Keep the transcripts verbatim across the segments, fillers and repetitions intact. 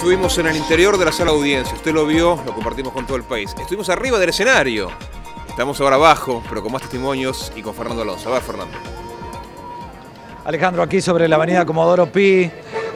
estuvimos en el interior de la sala de audiencia, usted lo vio, lo compartimos con todo el país. Estuvimos arriba del escenario, estamos ahora abajo, pero con más testimonios y con Fernando Alonso. A ver, Fernando. Alejandro, aquí sobre la avenida Comodoro Py,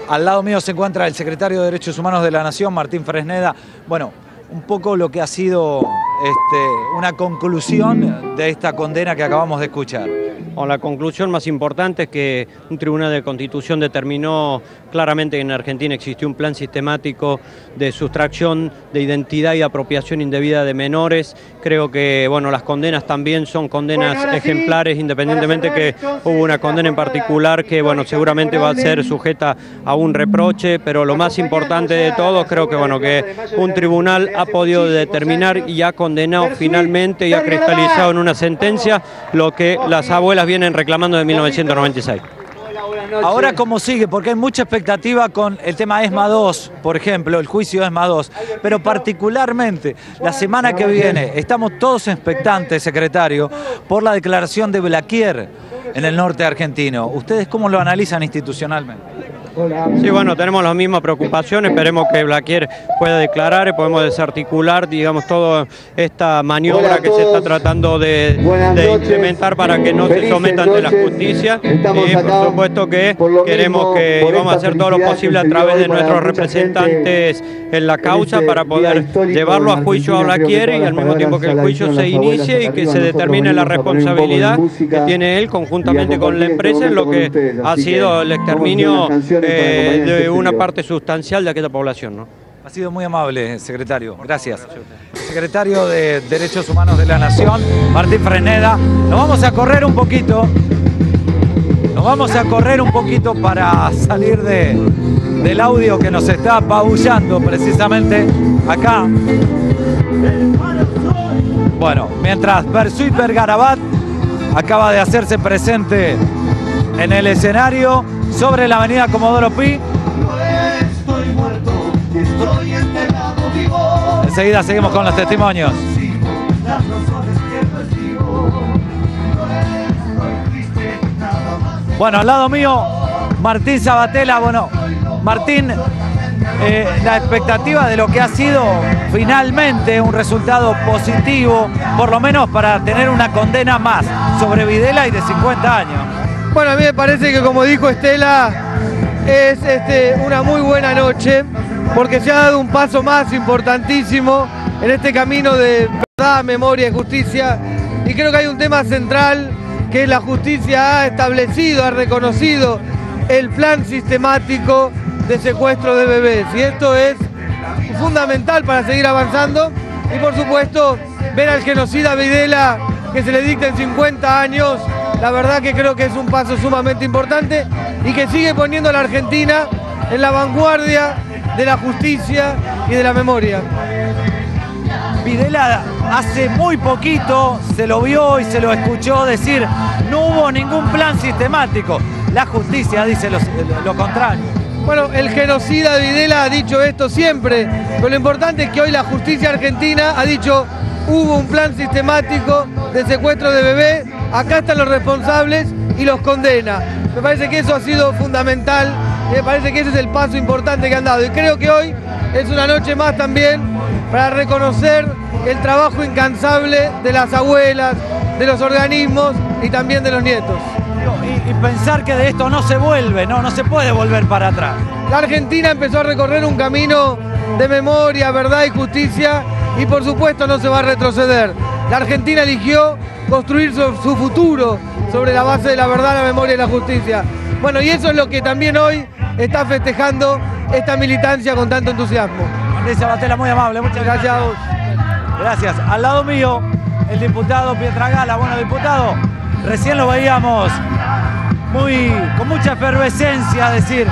al lado mío se encuentra el secretario de Derechos Humanos de la Nación, Martín Fresneda. Bueno, un poco lo que ha sido este, una conclusión de esta condena que acabamos de escuchar. Bueno, la conclusión más importante es que un tribunal de Constitución determinó claramente que en Argentina existió un plan sistemático de sustracción de identidad y apropiación indebida de menores. Creo que bueno, las condenas también son condenas bueno, ejemplares, sí, independientemente que entonces, hubo una condena en particular que bueno, seguramente va a ser sujeta a un reproche, pero lo más importante de todo, creo que bueno, que un tribunal ha podido determinar y ha condenado finalmente y ha cristalizado en una sentencia lo que las abuelas vienen reclamando de mil novecientos noventa y seis. Ahora, ¿cómo sigue? Porque hay mucha expectativa con el tema ESMA dos, por ejemplo, el juicio ESMA dos, pero particularmente la semana que viene estamos todos expectantes, secretario, por la declaración de Blaquier en el norte argentino. ¿Ustedes cómo lo analizan institucionalmente? Sí, bueno, tenemos las mismas preocupaciones, esperemos que Blaquier pueda declarar y podemos desarticular, digamos, toda esta maniobra que se está tratando de, de implementar para que no se someta ante la justicia. Y por supuesto que queremos que vamos a hacer todo lo posible a través de nuestros representantes en la causa para poder llevarlo a juicio a Blaquier y al mismo tiempo que el juicio se inicie y que se determine la responsabilidad que tiene él conjuntamente con la empresa en lo que ha sido el exterminio Eh, de una parte sustancial de aquella población, ¿no? Ha sido muy amable, secretario. Gracias. Secretario de Derechos Humanos de la Nación, Martín Fresneda. Nos vamos a correr un poquito. Nos vamos a correr un poquito para salir de, del audio que nos está apabullando precisamente acá. Bueno, mientras Sweetberg Garagat acaba de hacerse presente en el escenario sobre la avenida Comodoro Py. Estoy muerto, estoy enterrado vivo. Enseguida seguimos con los testimonios. Bueno, al lado mío, Martín Sabbatella. Bueno, Martín, eh, la expectativa de lo que ha sido finalmente un resultado positivo, por lo menos para tener una condena más sobre Videla y de cincuenta años. Bueno, a mí me parece que, como dijo Estela, es este, una muy buena noche porque se ha dado un paso más importantísimo en este camino de verdad, memoria y justicia. Y creo que hay un tema central que la justicia ha establecido, ha reconocido el plan sistemático de secuestro de bebés. Y esto es fundamental para seguir avanzando y, por supuesto, ver al genocida Videla que se le dicten cincuenta años. La verdad que creo que es un paso sumamente importante y que sigue poniendo a la Argentina en la vanguardia de la justicia y de la memoria. Videla hace muy poquito se lo vio y se lo escuchó decir, no hubo ningún plan sistemático. La justicia dice lo, lo contrario. Bueno, el genocida Videla ha dicho esto siempre, pero lo importante es que hoy la justicia argentina ha dicho, hubo un plan sistemático de secuestro de bebés, acá están los responsables y los condena. Me parece que eso ha sido fundamental, me parece que ese es el paso importante que han dado. Y creo que hoy es una noche más también para reconocer el trabajo incansable de las abuelas, de los organismos y también de los nietos. Y, y pensar que de esto no se vuelve, no, no se puede volver para atrás. La Argentina empezó a recorrer un camino de memoria, verdad y justicia y por supuesto no se va a retroceder. La Argentina eligió construir su, su futuro sobre la base de la verdad, la memoria y la justicia. Bueno, y eso es lo que también hoy está festejando esta militancia con tanto entusiasmo. Martín Sabbatella, muy amable, muchas gracias. Gracias. gracias. Al lado mío, el diputado Pietragalla. Bueno, diputado, recién lo veíamos muy, con mucha efervescencia, decir,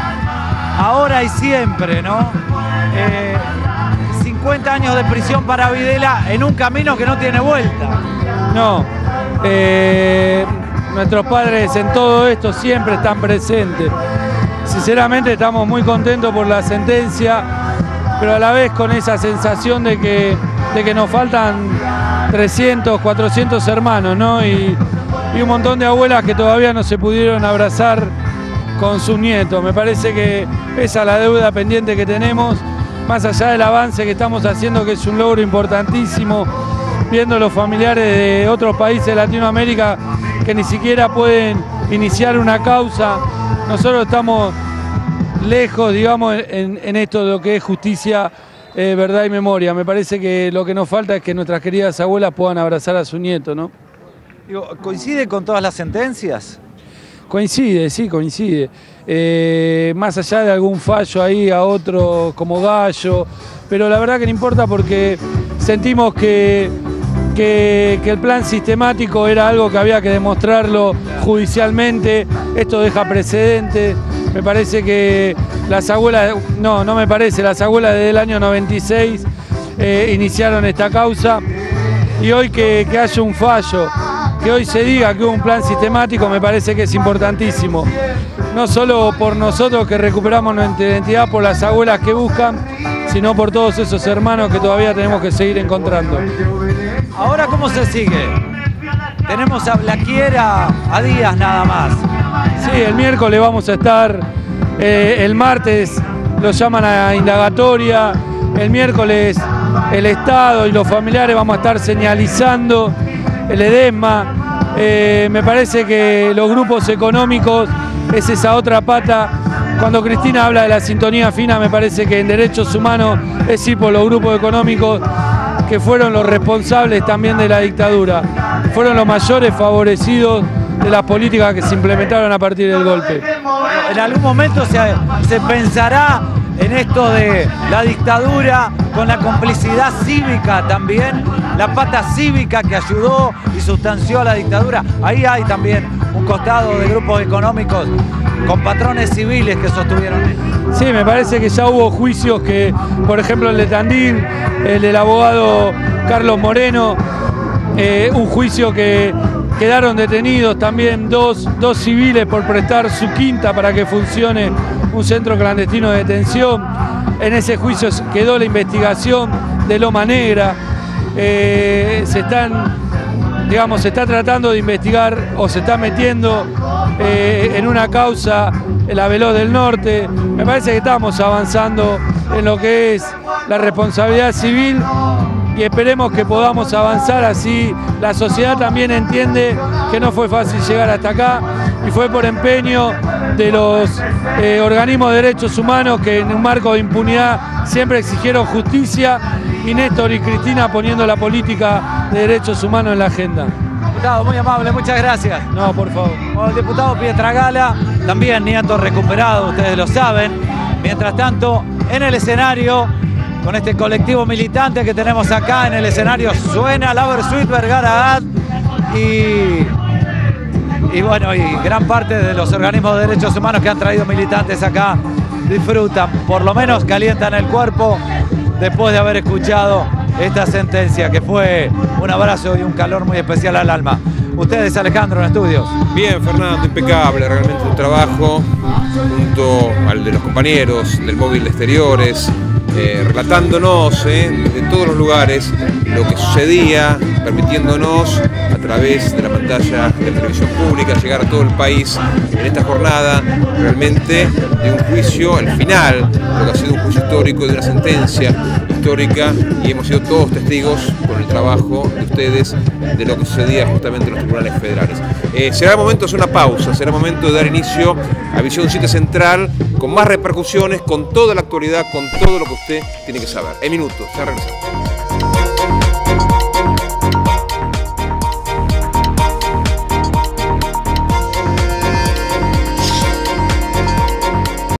ahora y siempre, ¿no? Eh, cincuenta años de prisión para Videla en un camino que no tiene vuelta. No, eh, nuestros padres en todo esto siempre están presentes. Sinceramente estamos muy contentos por la sentencia, pero a la vez con esa sensación de que, de que nos faltan trescientos, cuatrocientos hermanos, ¿no? Y, y un montón de abuelas que todavía no se pudieron abrazar con sus nietos. Me parece que esa es la deuda pendiente que tenemos más allá del avance que estamos haciendo, que es un logro importantísimo, viendo los familiares de otros países de Latinoamérica que ni siquiera pueden iniciar una causa, nosotros estamos lejos, digamos, en, en esto de lo que es justicia, eh, verdad y memoria. Me parece que lo que nos falta es que nuestras queridas abuelas puedan abrazar a su nieto, ¿no? Digo, ¿coincide con todas las sentencias? Coincide, sí, coincide. Eh, más allá de algún fallo ahí a otro como Gallo, pero la verdad que no importa porque sentimos que, que, que el plan sistemático era algo que había que demostrarlo judicialmente, esto deja precedentes. Me parece que las abuelas, no, no me parece, las abuelas desde el año noventa y seis eh, iniciaron esta causa y hoy que, que haya un fallo, que hoy se diga que hubo un plan sistemático, me parece que es importantísimo. No solo por nosotros que recuperamos nuestra identidad, por las abuelas que buscan, sino por todos esos hermanos que todavía tenemos que seguir encontrando. Ahora, ¿cómo se sigue? Tenemos a Blaquier a, a días nada más. Sí, el miércoles vamos a estar, eh, el martes lo llaman a indagatoria, el miércoles el Estado y los familiares vamos a estar señalizando el EDESMA, eh, me parece que los grupos económicos es esa otra pata. Cuando Cristina habla de la sintonía fina, me parece que en derechos humanos es ir por los grupos económicos que fueron los responsables también de la dictadura, fueron los mayores favorecidos de las políticas que se implementaron a partir del golpe. En algún momento se, se pensará en esto de la dictadura, con la complicidad cívica también, la pata cívica que ayudó y sustanció a la dictadura. Ahí hay también un costado de grupos económicos con patrones civiles que sostuvieron esto. Sí, me parece que ya hubo juicios que, por ejemplo, el de Tandil, el del abogado Carlos Moreno, eh, un juicio que quedaron detenidos también dos, dos civiles por prestar su quinta para que funcione un centro clandestino de detención. En ese juicio quedó la investigación de Loma Negra. Eh, se están, digamos, se está tratando de investigar o se está metiendo eh, en una causa la Veloz del Norte. Me parece que estamos avanzando en lo que es la responsabilidad civil y esperemos que podamos avanzar así. La sociedad también entiende que no fue fácil llegar hasta acá y fue por empeño de los eh, organismos de derechos humanos que en un marco de impunidad siempre exigieron justicia, y Néstor y Cristina poniendo la política de derechos humanos en la agenda. Diputado, muy amable, muchas gracias. No, por favor. Bueno, el diputado Pietragalla, también nieto recuperado, ustedes lo saben. Mientras tanto, en el escenario, con este colectivo militante que tenemos acá en el escenario, suena Laura Sweetberg, Garagat y... Y bueno, y gran parte de los organismos de derechos humanos que han traído militantes acá disfrutan, por lo menos calientan el cuerpo después de haber escuchado esta sentencia, que fue un abrazo y un calor muy especial al alma. Ustedes, Alejandro, en estudios. Bien, Fernando, impecable realmente el trabajo, junto al de los compañeros del móvil de exteriores, eh, relatándonos eh, desde todos los lugares lo que sucedía, permitiéndonos a través de la pantalla de la televisión pública llegar a todo el país en esta jornada realmente de un juicio, al final, lo que ha sido un juicio histórico, de una sentencia histórica, y hemos sido todos testigos con el trabajo de ustedes de lo que sucedía justamente en los tribunales federales. Eh, será el momento de hacer una pausa, será el momento de dar inicio a Visión Siete Central con más repercusiones, con toda la actualidad, con todo lo que usted tiene que saber. En minutos, ya regresamos.